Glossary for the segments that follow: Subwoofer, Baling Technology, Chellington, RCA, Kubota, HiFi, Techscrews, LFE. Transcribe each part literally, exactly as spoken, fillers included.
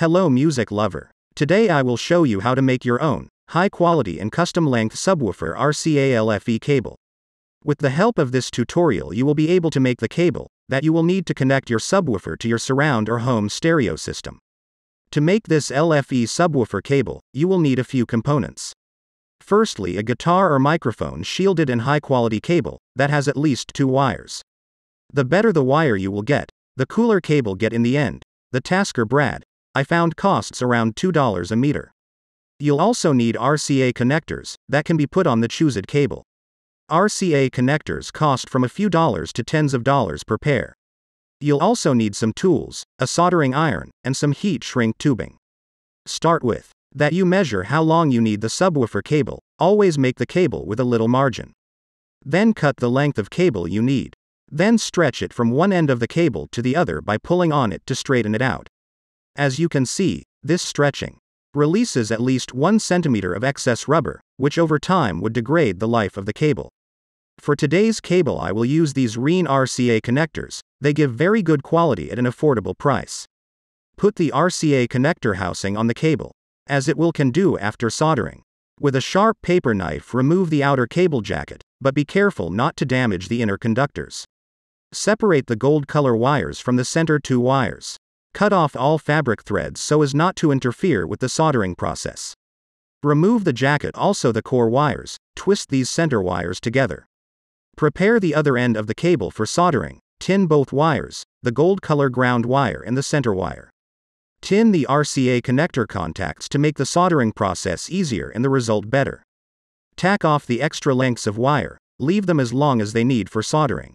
Hello music lover. Today I will show you how to make your own high quality and custom length subwoofer R C A L F E cable. With the help of this tutorial you will be able to make the cable that you will need to connect your subwoofer to your surround or home stereo system. To make this L F E subwoofer cable, you will need a few components. Firstly, a guitar or microphone shielded and high quality cable that has at least two wires. The better the wire you will get, the cooler cable get in the end. The Tasker Brad I found costs around two dollars a meter. You'll also need R C A connectors that can be put on the chosen cable. R C A connectors cost from a few dollars to tens of dollars per pair. You'll also need some tools, a soldering iron, and some heat shrink tubing. Start with that you measure how long you need the subwoofer cable. Always make the cable with a little margin. Then cut the length of cable you need. Then stretch it from one end of the cable to the other by pulling on it to straighten it out. As you can see, this stretching releases at least one centimeter of excess rubber, which over time would degrade the life of the cable. For today's cable I will use these Reen R C A connectors. They give very good quality at an affordable price. Put the R C A connector housing on the cable, as it will can do after soldering. With a sharp paper knife remove the outer cable jacket, but be careful not to damage the inner conductors. Separate the gold color wires from the center two wires. Cut off all fabric threads so as not to interfere with the soldering process. Remove the jacket, also the core wires. Twist these center wires together. Prepare the other end of the cable for soldering. Tin both wires, the gold color ground wire and the center wire. Tin the R C A connector contacts to make the soldering process easier and the result better. Tack off the extra lengths of wire. Leave them as long as they need for soldering,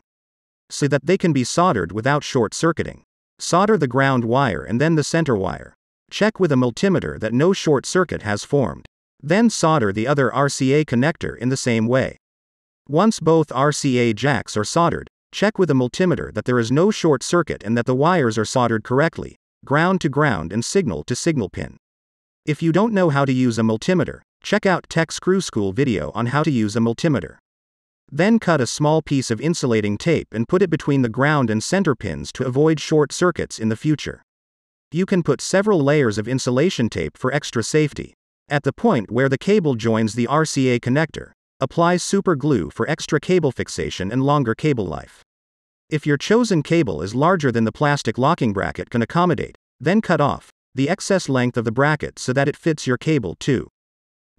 so that they can be soldered without short-circuiting. Solder the ground wire and then the center wire. Check with a multimeter that no short circuit has formed. Then solder the other R C A connector in the same way. Once both R C A jacks are soldered, check with a multimeter that there is no short circuit and that the wires are soldered correctly, ground to ground and signal to signal pin. If you don't know how to use a multimeter, check out Tech Screw School video on how to use a multimeter. Then cut a small piece of insulating tape and put it between the ground and center pins to avoid short circuits in the future. You can put several layers of insulation tape for extra safety. At the point where the cable joins the R C A connector, apply super glue for extra cable fixation and longer cable life. If your chosen cable is larger than the plastic locking bracket can accommodate, then cut off the excess length of the bracket so that it fits your cable too.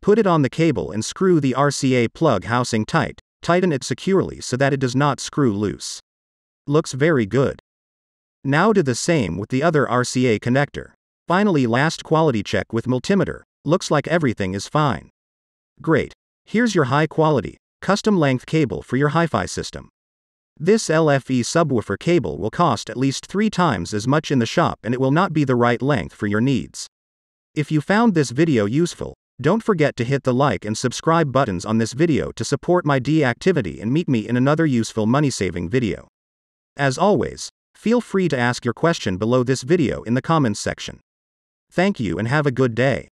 Put it on the cable and screw the R C A plug housing tight. Tighten it securely so that it does not screw loose. Looks very good. Now do the same with the other R C A connector. Finally, last quality check with multimeter. Looks like everything is fine. Great. Here's your high quality, custom length cable for your HiFi system. This L F E subwoofer cable will cost at least three times as much in the shop and it will not be the right length for your needs. If you found this video useful, don't forget to hit the like and subscribe buttons on this video to support my D activity and meet me in another useful money-saving video. As always, feel free to ask your question below this video in the comments section. Thank you and have a good day.